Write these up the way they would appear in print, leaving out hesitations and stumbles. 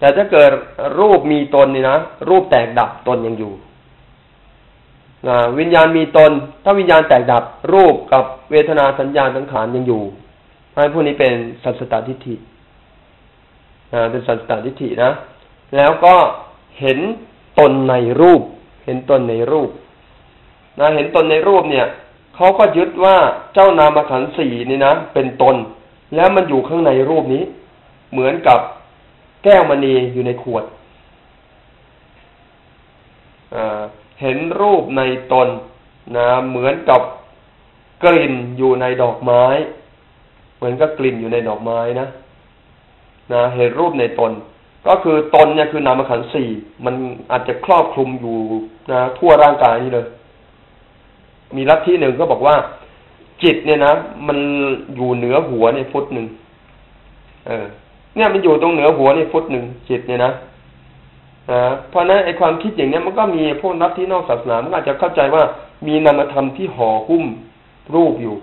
แต่ถ้าเกิดรูปมีตนนี่นะรูปแตกดับตนยังอยู่นะวิญญาณมีตนถ้าวิญญาณแตกดับรูปกับเวทนาสัญญาสังขารยังอยู่ให้พวกนี้เป็นสัจจตทิฏฐินะเป็นสัจจตทิฏฐินะแล้วก็เห็นตนในรูปเห็นตนในรูปนะเห็นตนในรูปเนี่ยเขาก็ยึดว่าเจ้านามขันธ์สี่นี่นะเป็นตนแล้วมันอยู่ข้างในรูปนี้เหมือนกับแก้วมณีอยู่ในขวดเห็นรูปในตนนะเหมือนกับกลิ่นอยู่ในดอกไม้เหมือนกับกลิ่นอยู่ในดอกไม้นะเห็นรูปในตนก็คือตนเนี่ยคือนามขันธ์สี่มันอาจจะครอบคลุมอยู่นะทั่วร่างกายนี่เลยมีลัทธิหนึ่งก็บอกว่าจิตเนี่ยนะมันอยู่เหนือหัวเนี่ยฟุตหนึ่งเนี่ยมันอยู่ตรงเหนือหัวเนี่ยฟุตหนึ่งจิตเนี่ยนะเพราะนั้นไอ้ความคิดอย่างเนี้ยมันก็มีพวกนักที่นอกศาสนามันอาจจะเข้าใจว่ามีนามธรรมที่ห่อหุ้มรูปอยู่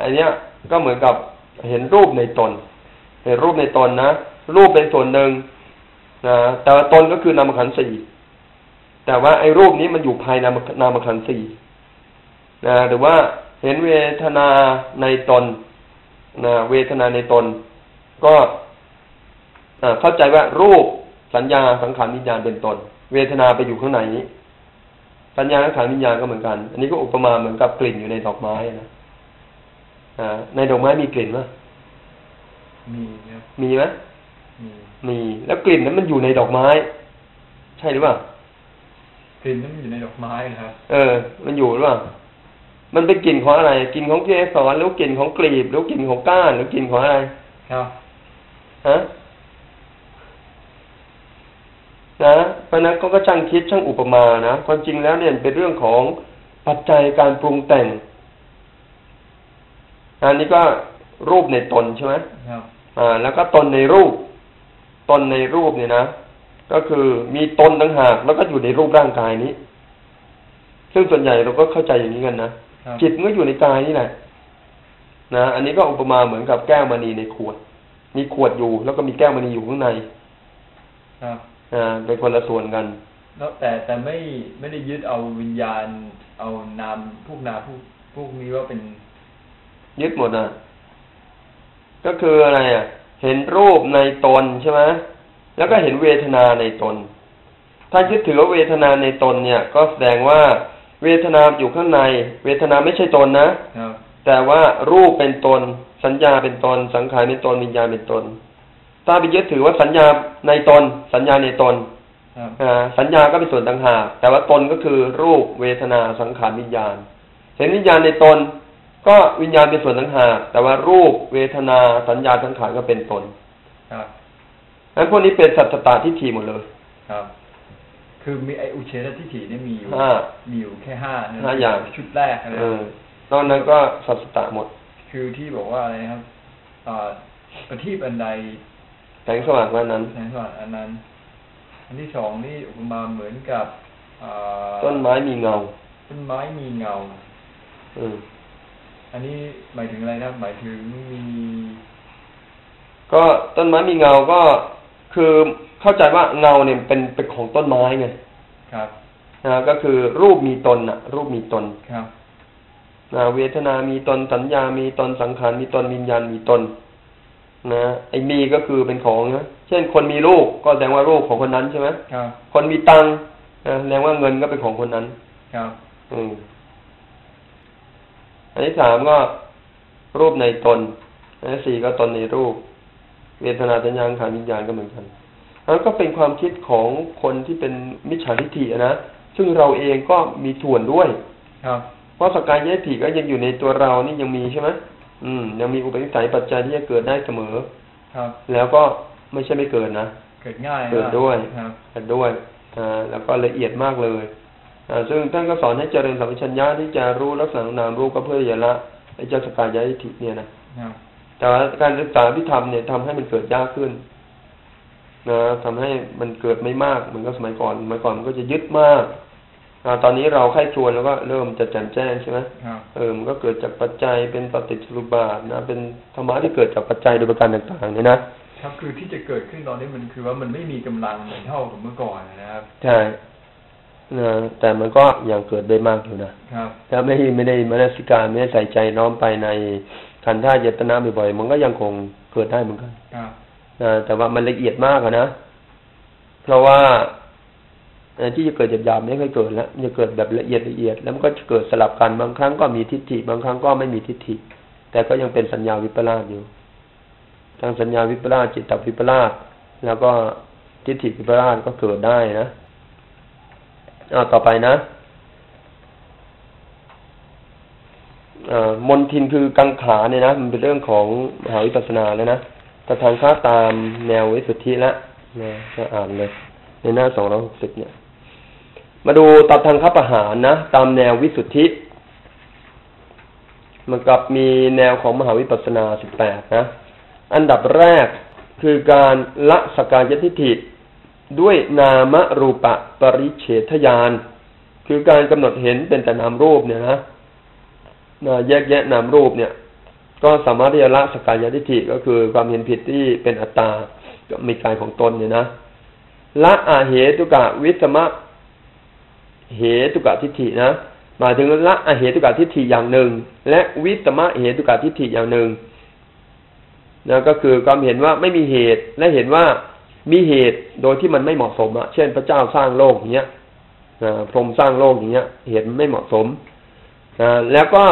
อันเนี้ยก็เหมือนกับเห็นรูปในตนเห็นรูปในตนนะรูปเป็นส่วนหนึ่งนะแต่ตนก็คือนามขันธ์สี่แต่ว่าไอ้รูปนี้มันอยู่ภายในนามขันธ์สี่นะหรือว่าเห็นเวทนาในตนนะเวทนาในตนก็เข้าใจว่ารูปสัญญาสังขารวิญญาณเป็นตนเวทนาไปอยู่ข้างในนี้สัญญาสังขารวิญญาณก็เหมือนกันอันนี้ก็อุปมาเหมือนกับกลิ่นอยู่ในดอกไม้นะในดอกไม้มีกลิ่นมั้ยมีมั้ยมีแล้วกลิ่นนั้นมันอยู่ในดอกไม้ใช่หรือเปล่ากลิ่นนั้นอยู่ในดอกไม้นะครับมันอยู่หรือเปล่ามันเป็นกลิ่นของอะไรกลิ่นของเกสรหรือกลิ่นของกลีบหรือกลิ่นของก้านหรือกลิ่นของอะไรครับนะเพราะนั้นก็ช่างคิดช่างอุปมานะความจริงแล้วเนี่ยเป็นเรื่องของปัจจัยการปรุงแต่งอันนี้ก็รูปในตนใช่ไหมครับแล้วก็ตนในรูปเนี่ยนะก็คือมีตนต่างหากแล้วก็อยู่ในรูปร่างกายนี้ซึ่งส่วนใหญ่เราก็เข้าใจอย่างนี้กันนะจิตมันก็อยู่ในกายนี่แหละนะอันนี้ก็อุปมาเหมือนกับแก้วมณีในขวดมีขวดอยู่แล้วก็มีแก้วมณีอยู่ข้างในครับเป็นคนละส่วนกันแล้วแต่ไม่ได้ยึดเอาวิญญาณเอานามพวกนี้ว่าเป็นยึดหมดอ่ะก็คืออะไรอ่ะเห็นรูปในตนใช่ไหมแล้วก็เห็นเวทนาในตนถ้ายึดถือว่าเวทนาในตนเนี่ยก็แสดงว่าเวทนาอยู่ข้างในเวทนาไม่ใช่ตนนะแต่ว่ารูปเป็นตนสัญญาเป็นตนสังขารเป็นตนวิญญาณเป็นตนถ้าไปยึดถือว่าสัญญาในตนสัญญาก็เป็นส่วนต่างหากแต่ว่าตนก็คือรูปเวทนาสังขารวิญญาณเห็นวิญญาณในตนก็วิญญาณเป็นส่วนต่างหากแต่ว่ารูปเวทนาสัญญาสังขารก็เป็นตนงั้นพวกนี้เป็นสัจจตทิฏฐิหมดเลยคือมีไออุเฉททิฏฐินี่มีอยู่แค่5นะอย่างชุดแรกนะตอนนั้นก็สัจจตะหมดคือที่บอกว่าอะไรนะครับประทีปอันใดแสงสว่างอันนั้นอันที่2นี่มาเหมือนกับต้นไม้มีเงาอันนี้หมายถึงอะไรนะหมายถึงมีก็ต้นไม้มีเงาก็คือเข้าใจว่าเงาเนี่ยเป็นของต้นไม้ไงครับก็คือรูปมีตนนะรูปมีตนครับเวทนามีตนสัญญามีตนสังขารมีตนวิญญาณมีตนนะไอ้มีก็คือเป็นของนะเช่นคนมีลูกก็แสดงว่าลูกของคนนั้นใช่มั้ยครับคนมีตังค์แสดงว่าเงินก็เป็นของคนนั้นครับอันที่3ก็รูปในตนอันที่4ก็ตนในรูปเวทนาสัญญาสังขารวิญญาณก็เหมือนกันแล้วก็เป็นความคิดของคนที่เป็นมิจฉาทิฏฐินะซึ่งเราเองก็มีส่วนด้วยครับเพราะสักกายทิฏฐิก็ยังอยู่ในตัวเรานี่ยังมีใช่มั้ยยังมีอุปนิสัยปัจจัยที่จะเกิดได้เสมอครับแล้วก็ไม่ใช่ไม่เกิดนะเกิดง่ายเกิดด้วยครับเกิดด้วยแล้วก็ละเอียดมากเลยซึ่งท่านก็สอนให้เจริญสัมปชัญญะที่จะรู้ลักษณะนามรูปก็เพื่อละไอ้เจ้าสักกายทิฏฐิเนี่ยนะครับแต่ว่าการศึกษาที่ทำเนี่ยทำให้มันเกิดยากขึ้นนะทำให้มันเกิดไม่มากเหมือนกับสมัยก่อนมันก็จะยึดมากตอนนี้เราไข้ชวนแล้วก็เริ่มจะแจ่มแจ้งใช่ไหมมันก็เกิดจากปัจจัยเป็นปฏิจจสมุปบาทนะเป็นธรรมะที่เกิดจากปัจจัยโดยประการต่างๆนี่นะ ครับคือที่จะเกิดขึ้นตอนนี้มันคือว่ามันไม่มีกำลังเท่ากับเมื่อก่อนนะครับใช่นะแต่มันก็ยังเกิดได้มากอยู่นะครับถ้าไม่ได้มนสิการไม่ได้ใส่ใจน้อมไปในขันธ์ธาตุเจตนาบ่อยๆมันก็ยังคงเกิดได้เหมือนกันครับนะแต่ว่ามันละเอียดมากนะเพราะว่าที่จะเกิดหยาบๆไม่เคยเกิดแล้วจะเกิดแบบละเอียดละเอียดแล้วมันก็จะเกิดสลับกันบางครั้งก็มีทิฏฐิบางครั้งก็ไม่มีทิฏฐิแต่ก็ยังเป็นสัญญาวิปลาสอยู่ทั้งสัญญาวิปลาสจิตตวิปลาสแล้วก็ทิฏฐิวิปลาสก็เกิดได้นะเอาต่อไปนะมนทินคือกังขาเนี่ยนะมันเป็นเรื่องของมหาวิปัสสนาแล้วนะแต่ทางข้าตามแนววิสุทธิละนะจะอ่านเลยในหน้า260เนี่ยมาดูตัดทางข้าปหารนะตามแนววิสุทธิมันกลับมีแนวของมหาวิปัสสนา18นะอันดับแรกคือการละสักกายทิฏฐิด้วยนามรูปะปริเฉทญาณคือการกำหนดเห็นเป็นแต่นามรูปเนี่ยนะแยกแยะนามรูปเนี่ยก็สามารถที่จะละสักกายทิฏฐิก็คือความเห็นผิดที่เป็นอัตตาก็มีกายของตนเนี่ยนะละอาเหตุกะวิสมะเหตุกะทิฏฐินะหมายถึงละอาเหตุกะทิฏฐิอย่างหนึ่งและวิสมะเหตุกะทิฏฐิอย่างหนึ่งนะก็คือความเห็นว่าไม่มีเหตุและเห็นว่ามีเหตุโดยที่มันไม่เหมาะสมอะเช่นพระเจ้าสร้างโลกอย่างเงี้ยพรหมสร้างโลกอย่างเงี้ยเหตุไม่เหมาะสมแล้วก็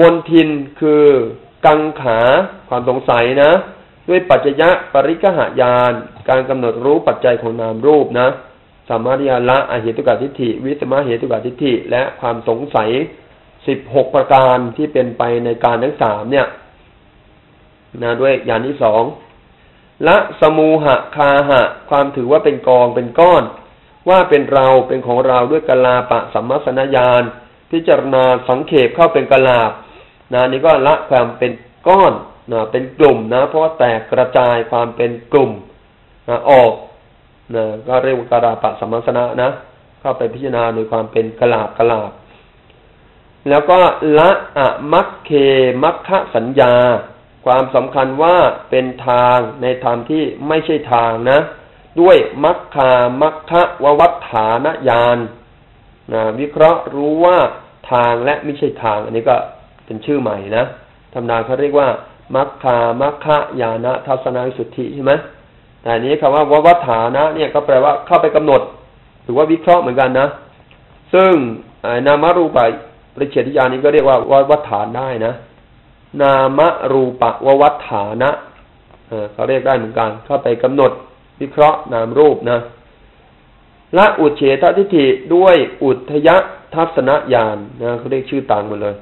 มนทินคือกังขาความสงสัยนะด้วยปัจจยะปริกหญาณการกำหนดรู้ปัจจัยของนามรูปนะสัมมาทิฏฐิละอเหตุกทิฏฐิวิสมเหตุกทิฏฐิและความสงสัย16ประการที่เป็นไปในการทั้ง3เนี่ยนะด้วยญาณที่2ละสมูหะคาหะความถือว่าเป็นกองเป็นก้อนว่าเป็นเราเป็นของเราด้วยกลาปะสัมมัสสนญาณพิจารณาสังเขปเข้าเป็นกลาปนะนี่ก็ละความเป็นก้อนนะเป็นกลุ่มนะเพราะว่าแตกกระจายความเป็นกลุ่มนะออกนะก็เรียกว่ากลาปะสัมมัสสนะนะเข้าไปพิจารณาโดยความเป็นกลาปกลาปแล้วก็ละอมัคเคมัคคะสัญญาความสำคัญว่าเป็นทางในธรรมที่ไม่ใช่ทางนะด้วยมัคคามัคคะววัฏฐานญาณนะวิเคราะห์รู้ว่าทางและไม่ใช่ทางอันนี้ก็เป็นชื่อใหม่นะธรรมดาเขาเรียกว่ามัคคามัคคะญาณทัศนวิสุทธิใช่ไหมแต่นี้คำว่าววัฏฐานะเนี่ยก็แปลว่าเข้าไปกำหนดหรือว่าวิเคราะห์เหมือนกันนะซึ่งนามรูปะปริเฉทญาณนี้ก็เรียกว่าววัฏฐานได้นะนามรูปะววัฏฐานะเขาเรียกได้เหมือนกันเข้าไปกำหนดวิเคราะห์นามรูปนะละอุเฉททิฏฐิด้วยอุทธยทัศนญาณนะเขาเรียกชื่อต่างหมดเลย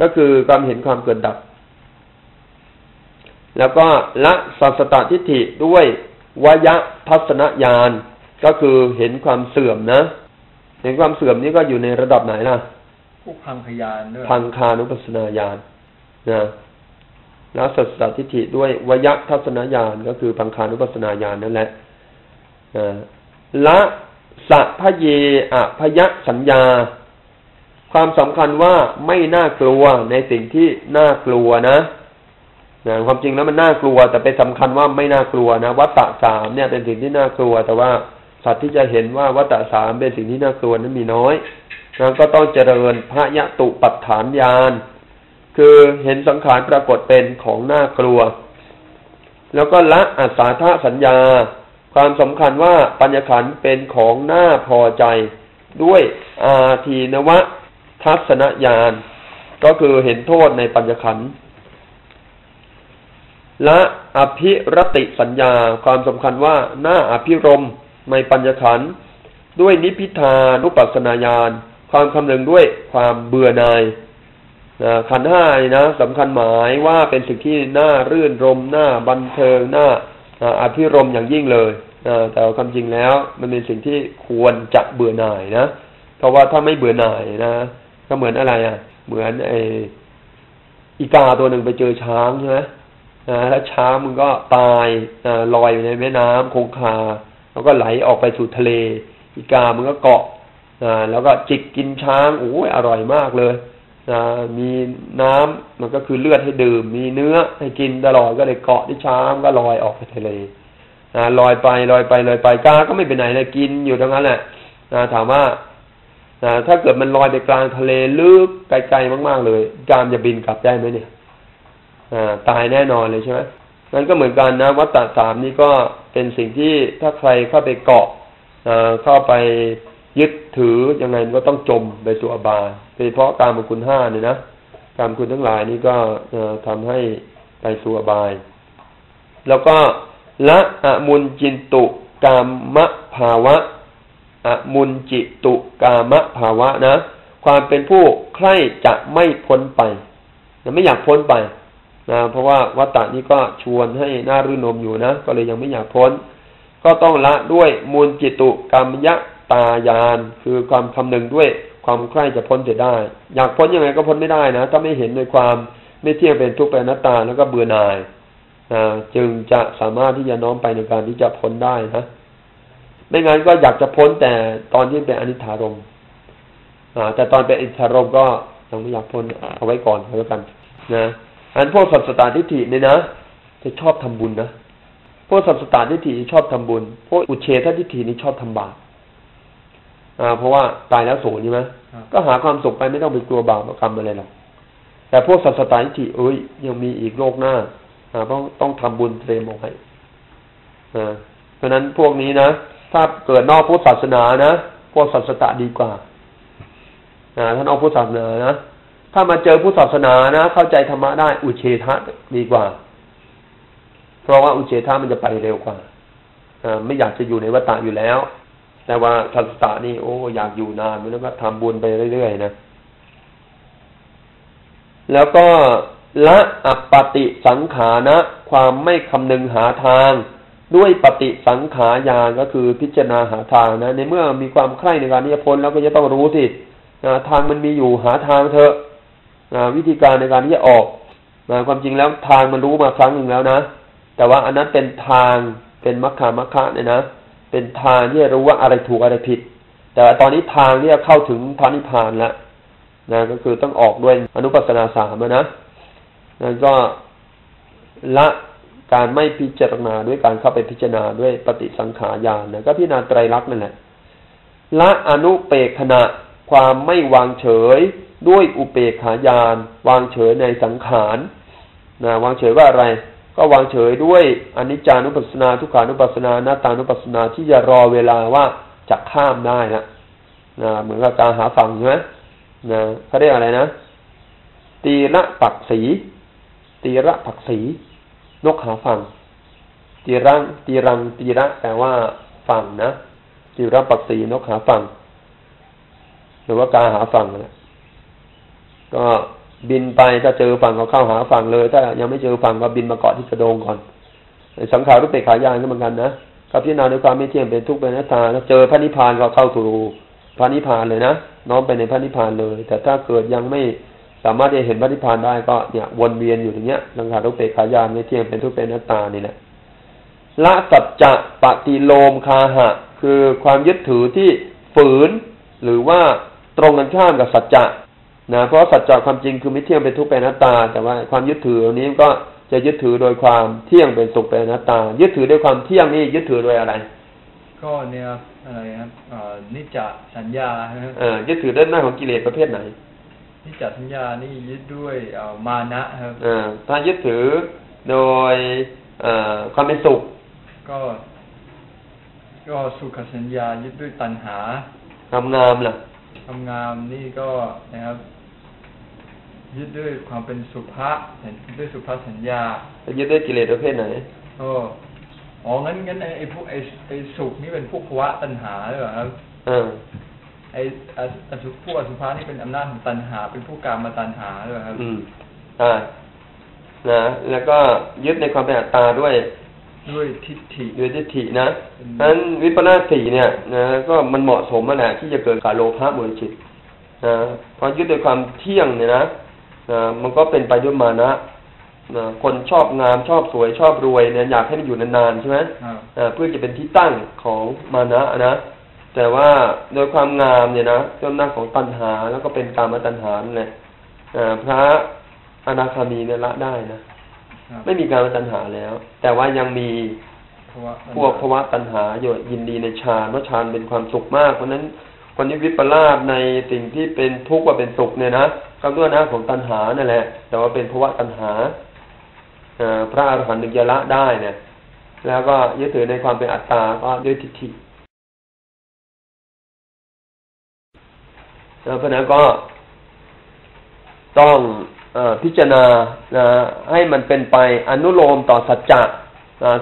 ก็คือความเห็นความเกิดดับแล้วก็ละสัสตทิฏฐิด้วยวยทัศนญาณก็คือเห็นความเสื่อมนะเห็นความเสื่อมนี่ก็อยู่ในระดับไหนล่ะพังคญาณด้วยพังคานุปัสสนาญาณนะละสัสตทิฏฐิด้วยวยทัศนญาณก็คือพังคานุปัสสนาญาณนั่นแหละละสัพพเยอภยสัญญาความสำคัญว่าไม่น่ากลัวในสิ่งที่น่ากลัวนะความจริงแล้วมันน่ากลัวแต่เป็นสำคัญว่าไม่น่ากลัวนะวัตตะสามเนี่ยเป็นสิ่งที่น่ากลัวแต่ว่าสัตว์ที่จะเห็นว่าวัตตะสามเป็นสิ่งที่น่ากลัวนั้นมีน้อยนั้นก็ต้องเจริญพยตุปัฏฐานญาณคือเห็นสังขารปรากฏเป็นของน่ากลัวแล้วก็ละอัสสาทะสัญญาความสำคัญว่าปัญญขันธ์เป็นของน่าพอใจด้วยอาทีนวะทัศนญาณก็คือเห็นโทษในปัญญขันธ์และอภิรติสัญญาความสำคัญว่าน่าอภิรมย์ในปัญญขันธ์ด้วยนิพพิทานุปัสสนาญาณความคำนึงด้วยความเบื่อหน่ายขันธ์ห้านะสำคัญหมายว่าเป็นสิ่งที่น่ารื่นรมน่าบันเทิงน่าอภิรมย์อย่างยิ่งเลยแต่ความจริงแล้วมันเป็นสิ่งที่ควรจะเบื่อหน่ายนะเพราะว่าถ้าไม่เบื่อหน่ายนะก็เหมือนอะไรอ่ะเหมือนไอ้อีกาตัวหนึ่งไปเจอช้างใช่ไหมแล้วช้างมันก็ตายลอยอยู่ในแม่น้ำคงคาแล้วก็ไหลออกไปสู่ทะเลอีกามันก็เกาะแล้วก็จิกกินช้างโอ้ยอร่อยมากเลย มีน้ำมันก็คือเลือดให้ดื่มมีเนื้อให้กินตลอดก็เลยเกาะที่ชามก็ลอยออกไปทะเลลอยไปลอยไปลอยไปกาก็ไม่ไปไหนเลยกินอยู่ตรงนั้นแหละถามว่าถ้าเกิดมันลอยไปกลางทะเลลึกไกลๆมากๆเลยกามจะบินกลับได้ไหมเนี่ยตายแน่นอนเลยใช่ไหมนั่นก็เหมือนกันนะวัฏฏะสามนี่ก็เป็นสิ่งที่ถ้าใครเข้าไปเกาะเข้าไปยึดถือยังไงมันก็ต้องจมไปสู่อบายโดยเฉพาะกามคุณห้าเนี่ยนะกามคุณทั้งหลายนี่ก็ทำให้ไปสู่อบายแล้วก็ละอมุนจินตุกามะภาวะอมุนจิตุกามะภาวะนะความเป็นผู้ใคร่จะไม่พ้นไปไม่อยากพ้นไปนะเพราะว่าวัฏฏะนี่ก็ชวนให้น่ารื่นรมอยู่นะก็เลยยังไม่อยากพ้นก็ต้องละด้วยมุนจิตุกามยะตายานคือความคำนึงด้วยความใคร่จะพ้นจะได้อยากพ้นยังไงก็พ้นไม่ได้นะถ้าไม่เห็นในความไม่เที่ยงเป็นทุกข์เป็นอนัตตาแล้วก็เบื่อหน่ายจึงจะสามารถที่จะน้อมไปในการที่จะพ้นได้นะไม่งั้นก็อยากจะพ้นแต่ตอนที่เป็นอนิจจารมณ์แต่ตอนเป็นอนิจจารมณ์ก็ยังไม่อยากพ้นเอาไว้ก่อนแล้วกันนะอันพวกสัพพสัตตทิฏฐิเนี่ยนะจะชอบทำบุญนะพวกสัพพสัตตทิฏฐิชอบทำบุญพวกอุเฉททิฏฐินี่ชอบทำบาปเพราะว่าตายแล้วสูญใช่ไหมก็หาความสุขไปไม่ต้องไปกลัวบาปกรรมอะไรหรอกแต่พวกสัพพสัตตทิฏฐิยังมีอีกโลกหน้าต้องทำบุญเตรียมเอาไว้เพราะฉะนั้นพวกนี้นะถ้าเกิดนอกพุทธศาสนานะพวกสัพพสัตตดีกว่าถ้านอกพุทธศาสนานะถ้ามาเจอพุทธศาสนานะเข้าใจธรรมะได้อุเฉทะดีกว่าเพราะว่าอุเฉทะมันจะไปเร็วกว่าไม่อยากจะอยู่ในวัฏฏะอยู่แล้วแต่ว่าสัพพสัตตนี่อยากอยู่นานแล้วก็ทำบุญไปเรื่อยๆนะแล้วก็ละอปฏิสังขานะความไม่คำนึงหาทางด้วยปฏิสังขายานก็คือพิจารณาหาทางนะในเมื่อมีความใคร่ในการที่จะพ้นแล้วก็จะต้องรู้สิทางมันมีอยู่หาทางเถอะวิธีการในการที่จะออกความจริงแล้วทางมันรู้มาครั้งหนึ่งแล้วนะแต่ว่าอันนั้นเป็นทางเป็นมัคคามรรคเนี่ยนะเป็นทางที่จะรู้ว่าอะไรถูกอะไรผิดแต่ตอนนี้ทางที่จะเข้าถึงพระนิพพานแล้วนะก็คือต้องออกด้วยอนุปัสสนาสามนะนั่นก็ละการไม่พิจารณาด้วยการเข้าไปพิจารณาด้วยปฏิสังขารญาณนะก็พิจารณาไตรลักษณ์นั่นแหละละอนุเปกขณะความไม่วางเฉยด้วยอุเปกขาญาณวางเฉยในสังขารนะวางเฉยว่าอะไรก็วางเฉยด้วยอนิจจานุปัสสนาทุกขานุปัสสนาอนัตตานุปัสสนาที่จะรอเวลาว่าจะข้ามได้นะเหมือนกับตาหาฝั่งใช่ไหมนะเขาเรียกอะไรนะตีละปักสีตีระผักสีนกหาฝั่งตีรังตีระแปลว่าฝั่งนะตีระผักสีนกหาฝั่งหรือว่ากาหาฝั่งนะก็บินไปถ้าเจอฝั่งก็เข้าหาฝั่งเลยถ้ายังไม่เจอฝั่งก็บินมาเกาะที่กระโดงก่อนสังขารุปเปกขายานก็เหมือนกันนะครับพิจารณาด้วยความไม่เที่ยงเป็นทุกข์เป็นอนัตตาถ้าเจอพระนิพพานก็เข้าสู่พระนิพพานเลยนะน้อมไปในพระนิพพานเลยแต่ถ้าเกิดยังไม่สามารถจะเห็นพระนิพพานได้ก็เนี่ยวนเวียนอยู่อย่างเงี้ยสังขารุปเปกขายานไม่เที่ยงเป็นทุกข์เป็นอนัตตานี่แหละละสัจจะปฏิโลมคาหะคือความยึดถือที่ฝืนหรือว่าตรงกันข้ามกับสัจจะนะเพราะสัจจะความจริงคือไม่เที่ยงเป็นทุกข์เป็นอนัตตาแต่ว่าความยึดถือนี้ก็จะยึดถือโดยความเที่ยงเป็นสุขเป็นอนัตตายึดถือด้วยความเที่ยงนี่ยึดถือโดยอะไรก็เนี่ยอะไรครับนิจจสัญญายึดถือด้านหน้าของกิเลสประเภทไหนนิจจสัญญานี่ยึดด้วยมานะครับถ้ายึดถือโดยความเป็นสุขก็สุขสัญญายึดด้วยตัณหาทำงามนี่ก็นะครับยึดด้วยความเป็นสุภะเห็นด้วยสุภะสัญญายึดด้วยกิเลสประเภทไหนงั้นไอ้พวกไอ้สุขนี่เป็นพวกภวะตัณหาหรือเปล่าครับไอ้พวกอสุภะนี่เป็นอำนาจของตัณหาเป็นผู้กามตัณหาหรือเปล่าครับนะแล้วก็ยึดในความเป็นอัตตาด้วยทิฏฐินะนั้นวิปลาสสี่เนี่ยนะก็มันเหมาะสมแล้วแหละที่จะเกิดกาโลภะมูลจิตนะเพราะยึดโดยความเที่ยงเนี่ยนะมันก็เป็นไปด้วยมานะคนชอบงามชอบสวยชอบรวยเนี่ยอยากให้มันอยู่นานๆใช่ไหมเพื่อจะเป็นที่ตั้งของมานะนะแต่ว่าโดยความงามเนี่ยนะเจ้าหน้าของตัณหาแล้วก็เป็นกามตัณหาเนี่ย พระอนาคามีเนี่ยละได้นะไม่มีการมาตัณหาแล้วแต่ว่ายังมีพวกภวะตัณหาอยู่ยินดีในฌานเพราะฌานเป็นความสุขมากเพราะนั้นคนที่วิปลาสในสิ่งที่เป็นทุกข์ว่าเป็นสุขเนี่ยนะก็ด้วยนะของตัณหานั่นแหละแต่ว่าเป็นภวะตัณหาพระอรหันต์ถึงจะละได้เนี่ยแล้วก็ยึดถือในความเป็นอัตตาก็ด้วยทิฏฐิเพราะนั้นก็ต้องพิจารณาให้มันเป็นไปอนุโลมต่อสัจจะ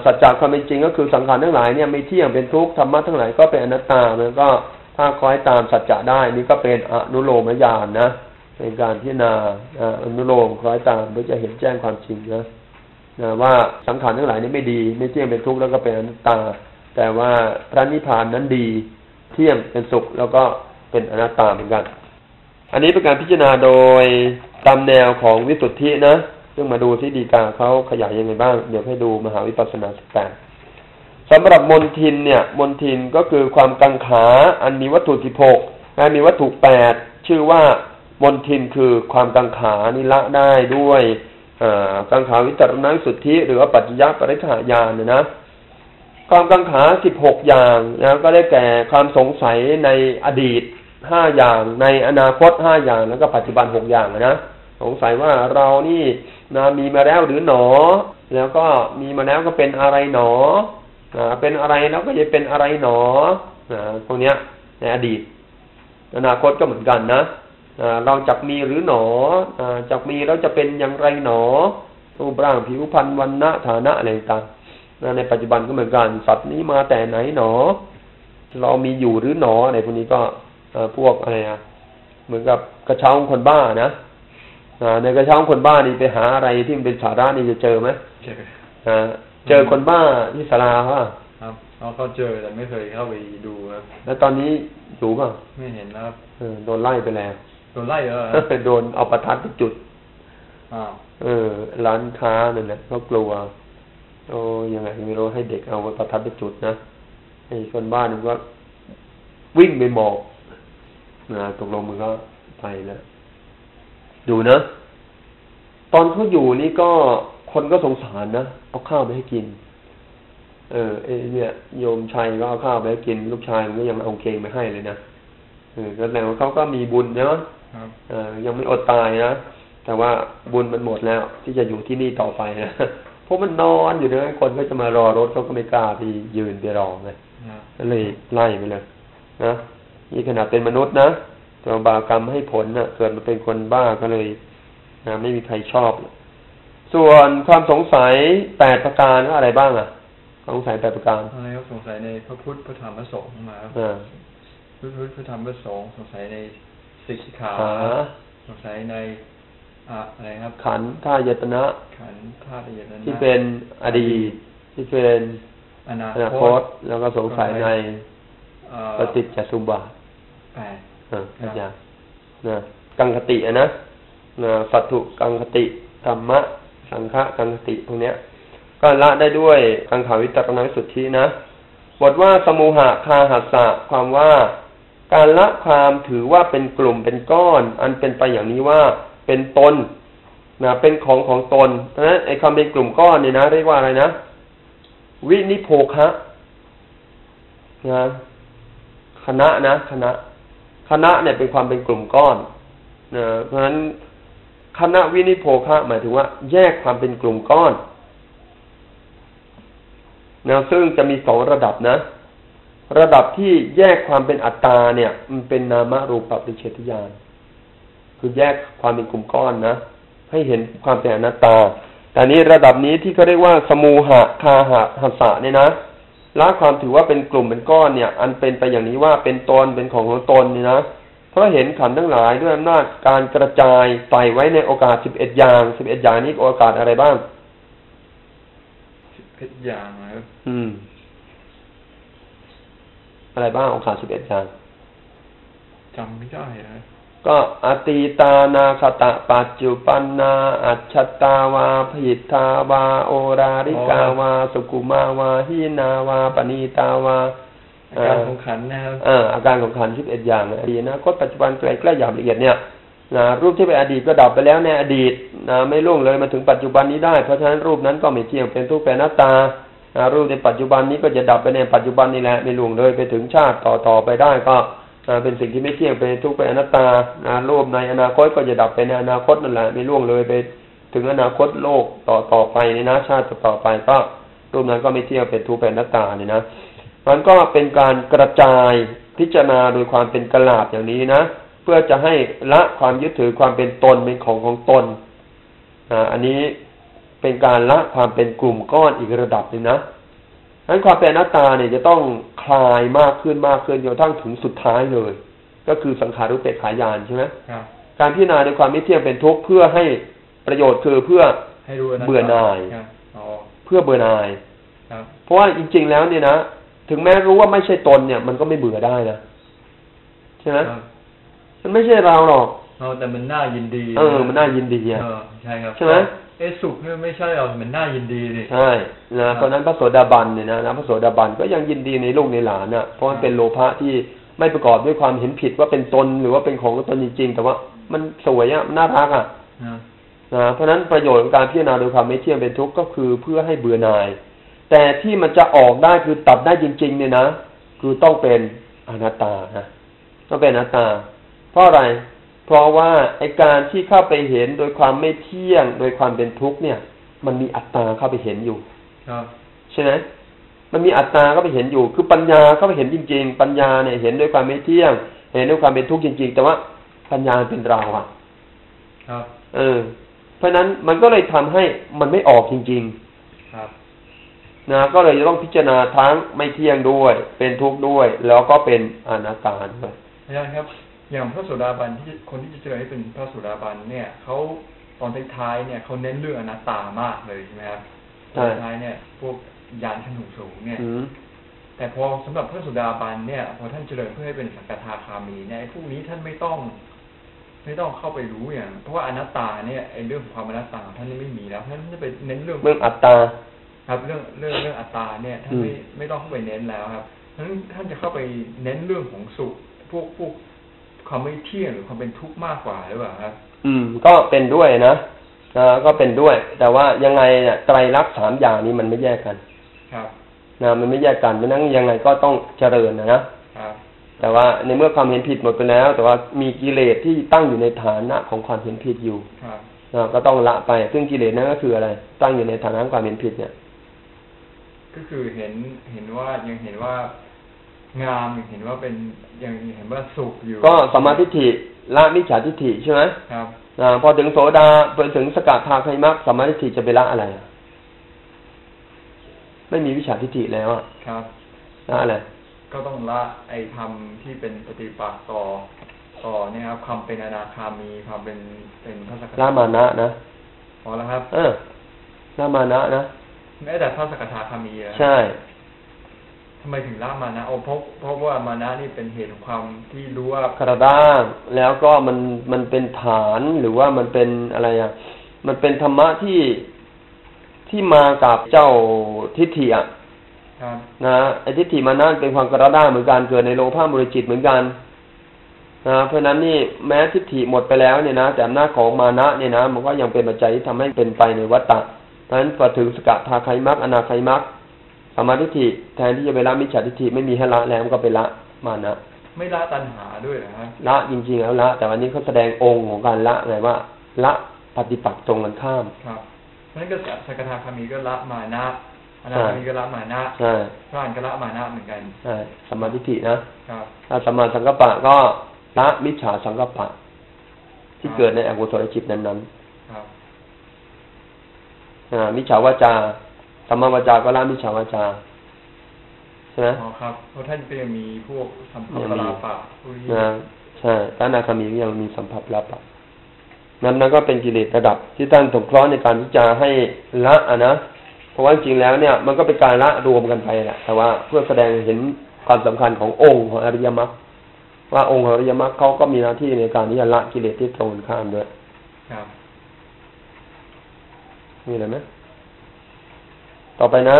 สัจจะความเป็นจริงก็คือสังขารทั้งหลายเนี่ยไม่เที่ยงเป็นทุกข์ธรรมะทั้งหลายก็เป็นอนัตตามันก็ถ้าคล้อยตามสัจจะได้นี่ก็เป็นอนุโลมญาณนะเป็นการพิจารณาอนุโลมคล้อยตามเพื่อจะเห็นแจ้งความจริงนะว่าสังขารทั้งหลายนี่ไม่ดีไม่เที่ยงเป็นทุกข์แล้วก็เป็นอนัตตาแต่ว่าพระนิพพานนั้นดีเที่ยงเป็นสุขแล้วก็เป็นอนัตตาเหมือนกันอันนี้เป็นการพิจารณาโดยตามแนวของวิสุทธินะซึ่งมาดูที่ฎีกาเขาขยายยังไงบ้างเดี๋ยวให้ดูมหาวิปัสสนาสิกขาสำหรับมนทินเนี่ยมนทินก็คือความกังขาอันมีวัตถุ16และมีวัตถุ8ชื่อว่ามนทินคือความกังขานี่ละได้ด้วยกังขาวิจารณวิสุทธิหรือว่าปัจจยปริฆายานเนี่ยนะความกังขา16อย่างนะก็ได้แก่ความสงสัยในอดีต5อย่างในอนาคต5อย่างแล้วก็ปัจจุบัน6อย่างนะสงสัยว่าเรานี่นะมีมาแล้วหรือหนอแล้วก็มีมาแล้วก็เป็นอะไรหนอเป็นอะไรแล้วก็จะเป็นอะไรหนอพวกเนี้ยในอดีตอนาคตก็เหมือนกันนะเราจักมีหรือหนอจักมีแล้วจะเป็นอย่างไรหนอรูปร่างผิวพรรณวรรณะฐานะอะไรต่างๆในปัจจุบันก็เหมือนกันสัตว์นี้มาแต่ไหนหนอเรามีอยู่หรือหนออะไรพวกนี้ก็พวกอะไรเหมือนกับกระเช้าคนบ้านะในกระเช้าคนบ้านี่ไปหาอะไรที่มันเป็นสาระนี่จะเจอไหมเจอเจอคนบ้าที่ศาลาป่ะครับเขาเจอแต่ไม่เคยเข้าไปดูครับแล้วตอนนี้ดูป่ะไม่เห็นครับโดนไล่ไปแล้วโดนไล่เหรอโดนเอาประทัดไปจุดร้านค้านั่นแหละเขากลัวโอ้ยังไงไม่รู้ให้เด็กเอาประทัดไปจุดนะไอ้คนบ้านี่ก็วิ่งไปหมอบตกลงมันก็ไปแล้วดูนะตอนเขาอยู่นี่ก็คนก็สงสารนะเอาข้าวไปให้กินเนี่ยโยมชัยก็เอาข้าวไปให้กินลูกชายมันก็ยังเอาเกงไปให้เลยนะก็แสดงว่าเขาก็มีบุญเนาะยังไม่อดตายนะแต่ว่าบุญมันหมดแล้วที่จะอยู่ที่นี่ต่อไปนะเพราะมันนอนอยู่นะคนก็จะมารอรถเขาก็ไม่กล้าไปยืนไปรอเลยเลยไล่ไปเลยนะนี่ขนาดเป็นมนุษย์นะตัวบาปกรรมให้ผลนะเกิดมาเป็นคนบ้าก็เลยนะไม่มีใครชอบส่วนความสงสัย8ประการอะไรบ้างสงสัย8ประการอะไรก็สงสัยในพระพุทธพระธรรมพระสงฆ์มาครับพระพุทธพระธรรมพระสงฆ์สงสัยในศีลสิกขาสงสัยในอะไรครับขันธ์ธาตุยตนะขันธ์ธาตุยตนะที่เป็นอดีตที่เป็นอนาคตแล้วก็สงสัยในปฏิจจสมุปบาทอาจารย์นะกังคตินะสัตถุกังคติธรรมะสังฆะกังคติพวกเนี้ยก็ละได้ด้วยกังขาวิตรณวิสุทธินะบทว่าสมุหะคาหัสสะความว่าการละความถือว่าเป็นกลุ่มเป็นก้อนอันเป็นไปอย่างนี้ว่าเป็นตนนะเป็นของของตนนะไอ้คำเป็นกลุ่มก้อนเนี่ยนะเรียกว่าอะไรนะวินิโภคะนะคณะนะคณะเนี่ยเป็นความเป็นกลุ่มก้อนนะเพราะฉะนั้นคณะวินิโภคะหมายถึงว่าแยกความเป็นกลุ่มก้อนนะซึ่งจะมี2ระดับนะระดับที่แยกความเป็นอัตตาเนี่ยมันเป็นนามรูปปริเฉทญาณคือแยกความเป็นกลุ่มก้อนนะให้เห็นความเป็นอนัตตาแต่นี้ระดับนี้ที่เขาเรียกว่าสมูหะคาหะหัสสะเนี่ยนะละความถือว่าเป็นกลุ่มเป็นก้อนเนี่ยอันเป็นไปอย่างนี้ว่าเป็นตนเป็นของของตนนี่นะเพราะเห็นขันธ์ทั้งหลายด้วยอำนาจการกระจายใส่ไว้ในโอกาส11อย่าง11อย่างนี้โอกาสอะไรบ้าง11อย่างครับอะไรบ้างโอกาส11อย่างจำไม่ได้นะก็อตีตานาคตะปัจจุปันนาอัจฉตาวาพหิทธาวาโอราริกาวาสุกุมาวาหินาวาปณีตาวาอาการของขันธ์นะครับอาการของขันธ์11อย่างอดีตอนาคตปัจจุบันไกลๆอย่างละเอียดเนี่ย นะรูปที่เป็นอดีตก็ดับไปแล้วในอดีตนะไม่ล่วงเลยมาถึงปัจจุบันนี้ได้เพราะฉะนั้นรูปนั้นก็ไม่เที่ยงเป็นทุกข์เป็นอนัตตานะรูปในปัจจุบันนี้ก็จะดับไปในปัจจุบันนี่แหละไม่ล่วงเลยไปถึงชาติต่อไปได้ก็เป็นสิ่งที่ไม่เที่ยงเป็นทุกข์เป็นอนัตตานะรูปในอนาคตก็จะดับไปในอนาคตนั่นแหละไม่ล่วงเลยไปถึงอนาคตโลกต่อไปนี่นะชาติต่อไปก็รูปนั้นก็ไม่เที่ยงเป็นทุกข์เป็นอนัตตานี่นะมันก็เป็นการกระจายพิจารณาโดยความเป็นกลาดอย่างนี้นะเพื่อจะให้ละความยึดถือความเป็นตนเป็นของตนอันนี้เป็นการละความเป็นกลุ่มก้อนอีกระดับหนึ่งนะงั้นความเป็นอนัตตาเนี่ยจะต้องคลายมากขึ้นจนกระทั่งถึงสุดท้ายเลยก็คือสังขารุปเปกขายานใช่ไหมการพิจารณาในความไม่เที่ยงเป็นทุกข์เพื่อให้ประโยชน์คือเพื่อเบื่อหน่ายเพื่อเบื่อหน่ายเพราะว่าจริงๆแล้วเนี่ยนะถึงแม้รู้ว่าไม่ใช่ตนเนี่ยมันก็ไม่เบื่อได้นะใช่ไหมมันไม่ใช่เราหรอกแต่มันน่ายินดีมันน่ายินดีใช่ครับใช่ไหมสุขนี่ไม่ใช่เรามันน่ายินดีเลยใช่นะเพราะนั้นพระโสดาบันเนี่ยนะพระโสดาบันก็ยังยินดีในลูกในหลานอ่ะเพราะมันเป็นโลภะที่ไม่ประกอบด้วยความเห็นผิดว่าเป็นตนหรือว่าเป็นของตนจริงๆแต่ว่ามันสวยอ่ะน่ารักอ่ะนะเพราะนั้นประโยชน์ของการพิจารณาโดยความไม่เที่ยงเป็นทุกข์ก็คือเพื่อให้เบื่อหน่ายแต่ที่มันจะออกได้คือตัดได้จริงๆเนี่ยนะคือต้องเป็นอนัตตานะต้องเป็นอนัตตาเพราะอะไรเพราะว่าไอ้การที่เข้าไปเห็นโดยความไม่เที่ยงโดยความเป็นทุกข์เนี่ยมันมีอัตตาเข้าไปเห็นอยู่ใช่ไหมมันมีอัตตาเข้าไปเห็นอยู่คือปัญญาเข้าไปเห็นจริงๆปัญญาเนี่ยเห็นด้วยความไม่เที่ยงเห็นด้วยความเป็นทุกข์จริงๆแต่ว่าปัญญาเป็นเราอ่ะเพราะนั้นมันก็เลยทำให้มันไม่ออกจริงๆครับนะก็เลยจะต้องพิจารณาทั้งไม่เที่ยงด้วยเป็นทุกข์ด้วยแล้วก็เป็นอนัตตาด้วยนะครับอย่างพระโสดาบันที่คนที่จะเจอให้เป็นพระโสดาบันเนี่ยเขาตอนท้ายๆเนี่ยเขาเน้นเรื่องอนัตตามากเลยใช่ไหมครับตอนท้ายเนี่ยพวกญาณชั้นสูงเนี่ยแต่พอสำหรับพระโสดาบันเนี่ยพอท่านเจริญเพื่อให้เป็นสังฆทาคามีเนี่ยพวกนี้ท่านไม่ต้องเข้าไปรู้อย่างเพราะว่าอนัตตาเนี่ยไอ้เรื่องความอนัตตาท่านนี่ไม่มีแล้วท่านจะไปเน้นเรื่องอัตตาครับเรื่องอัตตาเนี่ยท่านไม่ต้องเข้าไปเน้นแล้วครับท่านจะเข้าไปเน้นเรื่องของสุขพวกความไม่เที่ยงหรือความเป็นทุกข์มากกว่าหรือเปล่าครับก็เป็นด้วยนะก็เป็นด้วยแต่ว่ายังไงเนี่ยไตรลักษณ์สามอย่างนี้มันไม่แยกกันครับนะมันไม่แยกกันเพราะนั้นยังไงก็ต้องเจริญนะครับแต่ว่าในเมื่อความเห็นผิดหมดไปแล้วแต่ว่ามีกิเลสที่ตั้งอยู่ในฐานะของความเห็นผิดอยู่ครับก็ต้องละไปซึ่งกิเลสนั้นก็คืออะไรตั้งอยู่ในฐานะความเห็นผิดเนี่ยก็คือเห็นว่ายังเห็นว่างามอย่างเห็นว่าเป็นยังเห็นว่าสุขอยู่ก็สัมมาทิฏฐิละมิจฉาทิฏฐิใช่ไหมครับพอถึงโสดาไปถึงสกทาคามิมรรคสัมมาทิฏฐิจะไปละอะไรไม่มีวิชาทิฏฐิแล้วอะครับละอะไรก็ต้องละไอ้ธรรมที่เป็นปฏิปักษ์ต่อเนี่ยครับความเป็นอนาคามีความเป็นพระสกทาละมานะนะพอแล้วครับละมานะนะแม้แต่พระสกทาคามีใช่ทำไมถึงละมานะเอาเพราะว่ามานะนี่เป็นเหตุของความที่รู้ว่าคารด้างแล้วก็มันเป็นฐานหรือว่ามันเป็นอะไรอ่ะมันเป็นธรรมะที่มากับเจ้าทิฏฐิอ่ะนะไอ้ทิฏฐิมานะเป็นความคารด้างเหมือนกันเกิดในโลภะมุริจิตเหมือนกันนะเพราะนั้นนี่แม้ทิฏฐิหมดไปแล้วเนี่ยนะแต่อำนาจของมานะเนี่ยนะมันก็ยังเป็นปัจจัยที่ทำให้เป็นไปในวัฏฏะเพราะฉะนั้นพอถึงสกทาคามิมรรคอนาคามิมรรคสัมมาทิฏฐิแทนที่จะไปละมิจฉาทิฏฐิไม่มีให้ละแล้วก็ไปละมานะไม่ละตัณหาด้วยเหรอครับละจริงๆแล้วละแต่วันนี้เขาแสดงองค์ของการละอะไรว่าละปฏิปักษ์ตรงกันข้ามครับนั่นก็สกทาคามีก็ละมานะอนาคามีก็ละมานะพระอรหันต์ก็ละมานะเหมือนกันใช่สัมมาทิฏฐินะครับถ้าสัมมาสังกัปปะก็ละมิจฉาสังกัปปะที่เกิดในอกุศลจิตนั้นๆครับมิจฉาวาจาสัมมาวาจาก็ละมิจฉาวาจาใช่ไหมอ๋อครับเพราะท่านก็ยังมีพวกสัมภัพลาปะนะใช่พระอนาคามีก็ยังมีสัมภัพลาปะนั้นก็เป็นกิเลสระดับที่ท่านสงเคราะห์ในการพิจารณาให้ละนะเพราะว่าจริงแล้วเนี่ยมันก็เป็นการละรวมกันไปแหละแต่ว่าเพื่อแสดงเห็นความสำคัญขององค์ของอริยมรรคว่าองค์อริยมรรคเขาก็มีหน้าที่ในการที่จะละกิเลสที่ตรงข้ามด้วยครับมีอะไรไหมต่อไปนะ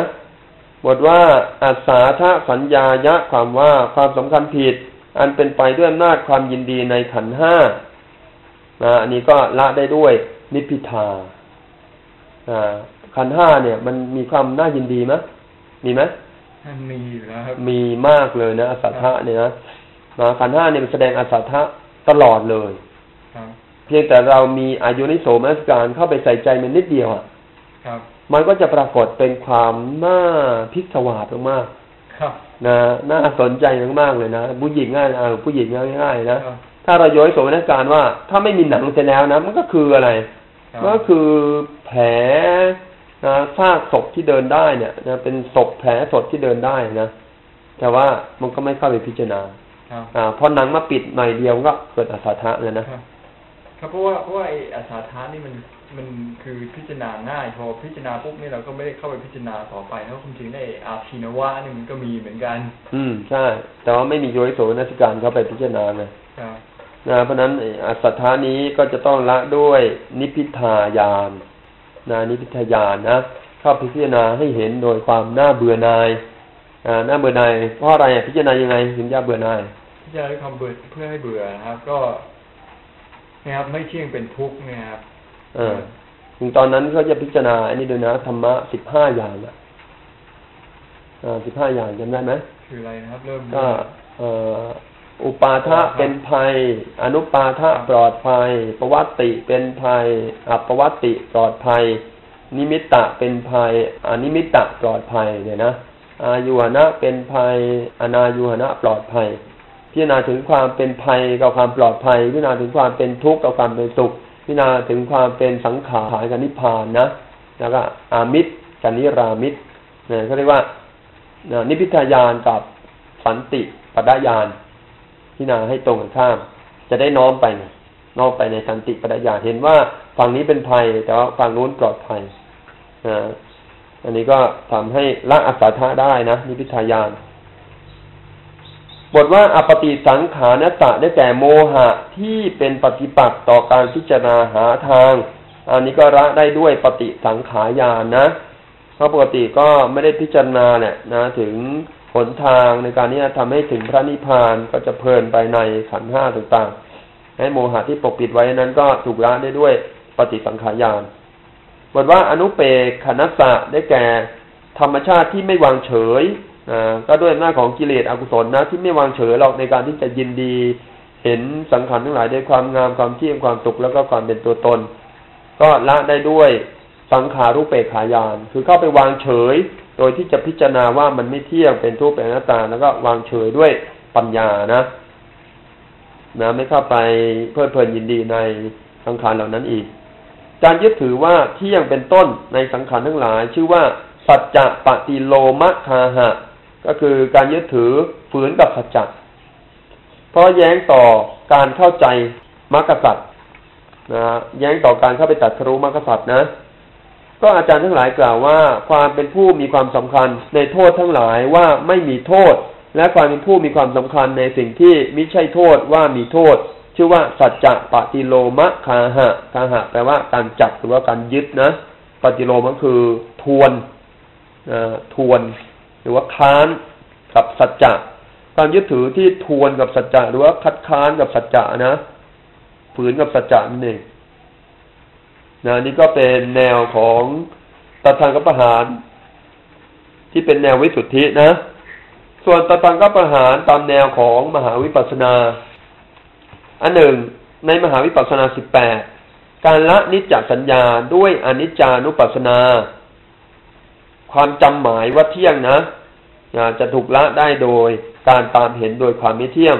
บทว่าอัสสาทะสัญญายะความว่าความสำคัญผิดอันเป็นไปด้วยอำนาจความยินดีในขันธ์ 5 อันนี้ก็ละได้ด้วยนิพพิทาขันธ์ห้าเนี่ยมันมีความน่ายินดีไหมมีไหมมีอยู่แล้วครับมีมากเลยนะอสัทธะเนี่ยนะขันธ์ห้าเนี่ยมันแสดงอสัทธะตลอดเลยเพียงแต่เรามีอายุนิโสมนสิการเข้าไปใส่ใจมันนิดเดียวอ่ะมันก็จะปรากฏเป็นความน่าพิศวาสมากๆนะน่าสนใจมากๆเลยนะผู้หญิงง่ายผู้หญิงง่ายๆนะถ้าเราย้อยโสมนสิการว่าถ้าไม่มีหนังเสร็จแล้วนะมันก็คืออะไรก็คือแผลนะซากศพที่เดินได้เนี่ยนะเป็นศพแผลสดที่เดินได้นะแต่ว่ามันก็ไม่เข้าไปพิจารณาพอหนังมาปิดหน่อยเดียวก็เกิดอสัทธะเลยนะครับเพราะว่าไอ้อสัทธะนี่มันคือพิจารณาง่ายพอพิจารณาปุ๊บนี่เราก็ไม่ได้เข้าไปพิจารณาต่อไปเพราะความจริงได้อาทินวะนี่มันก็มีเหมือนกันใช่แต่ว่าไม่มีโยนิโสมนสิการเข้าไปพิจารณาไงนะเพราะนั้นอสัทธานี้ก็จะต้องละด้วยนิพพิทายานนะนิพพิทายานนะเข้าพิจารณาให้เห็นโดยความน่าเบื่อหน่ายน่าเบื่อหน่ายเพราะอะไรพิจารณายังไงถึงจะเบื่อหน่ายพิจารณาด้วยความเบื่อเพื่อให้เบื่อนะครับก็นะครับไม่เที่ยงเป็นทุกข์นะครับถึงตอนนั้นก็จะพิจารณาอันนี้ด้วยนะธรรมะ15อย่างนะ15อย่างจำได้ไหมคืออะไรนะครับเริ่มก็อุปาทะเป็นภัยอนุปาทะปลอดภัยปวัตติเป็นภัยอัปวัตติปลอดภัยนิมิตตะเป็นภัยอนิมิตตะปลอดภัยเนี่ยนะอายุหนะเป็นภัยอนายุหนะปลอดภัยพิจารณาถึงความเป็นภัยกับความปลอดภัยพิจารณาถึงความเป็นทุกข์กับความเป็นสุขพิจารณาถึงความเป็นสังขารกับนิพพานนะแล้วก็อามิตรกับนิรามิตรเนี่ยเขาเรียกว่านิพพิทายานกับสันติปดญาณพิจารณาให้ตรงกันข้ามจะได้น้อมไปน้อมไปในสันติปัญญาเห็นว่าฝั่งนี้เป็นภัยแต่ว่าฝั่งนู้นปลอดภัยอันนี้ก็ทำให้ละอสัทธะได้นะนิพพิทายานบทว่าอปฏิสังขานตะได้แต่โมหะที่เป็นปฏิปักษ์ต่อการพิจารณาหาทางอันนี้ก็ละได้ด้วยปฏิสังขายานนะเพราะปกติก็ไม่ได้พิจารณาเนี่ยนะถึงหนทางในการนี้ทำให้ถึงพระนิพพานก็จะเพลินไปในขันธ์ห้าต่างๆให้โมหะที่ปกปิดไว้นั้นก็ถูกละได้ด้วยปฏิสังขายานบทว่าอนุเปกขณัสสะได้แก่ธรรมชาติที่ไม่วางเฉยก็ด้วยอำนาจของกิเลสอกุศลนะที่ไม่วางเฉยหรอกในการที่จะยินดีเห็นสังขารทั้งหลายด้วยความงามความเที่ยงความสุขแล้วก็ความเป็นตัวตนก็ละได้ด้วยสังขารุเปกขายานคือเข้าไปวางเฉยโดยที่จะพิจารณาว่ามันไม่เที่ยงเป็นทุกข์เป็นอนัตตาแล้วก็วางเฉยด้วยปัญญานะไม่เข้าไปเพลิดเพลินยินดีในสังขารเหล่านั้นอีกการยึดถือว่าเที่ยงเป็นต้นในสังขารทั้งหลายชื่อว่าสัจจะปฏิโลมคาหะก็คือการยึดถือฝืนกับสัจจะเพราะแย้งต่อการเข้าใจมรรคสัจนะแย้งต่อการเข้าไปตรัสรู้มรรคสัจนะก็อาจารย์ทั้งหลายกล่าวว่าความเป็นผู้มีความสำคัญในโทษทั้งหลายว่าไม่มีโทษและความเป็นผู้มีความสำคัญในสิ่งที่มิใช่โทษว่ามีโทษชื่อว่าสัจจะปฏิโลมคาหะคาหะแปลว่าการจับหรือว่าการยึดนะปฏิโลมก็คือทวนหรือว่าค้านกับสัจจะการยึดถือที่ทวนกับสัจจะหรือว่าคัดค้านกับสัจจะนะฝืนกับสัจจะนั่นเองนี่ก็เป็นแนวของตทังคประหารที่เป็นแนววิสุทธินะส่วนตทังคประหารตามแนวของมหาวิปัสสนาอันหนึ่งในมหาวิปัสสนา18การละนิจจสัญญาด้วยอนิจจานุปัสสนาความจำหมายว่าเที่ยงนะจะถูกละได้โดยการตามเห็นโดยความไม่เที่ยง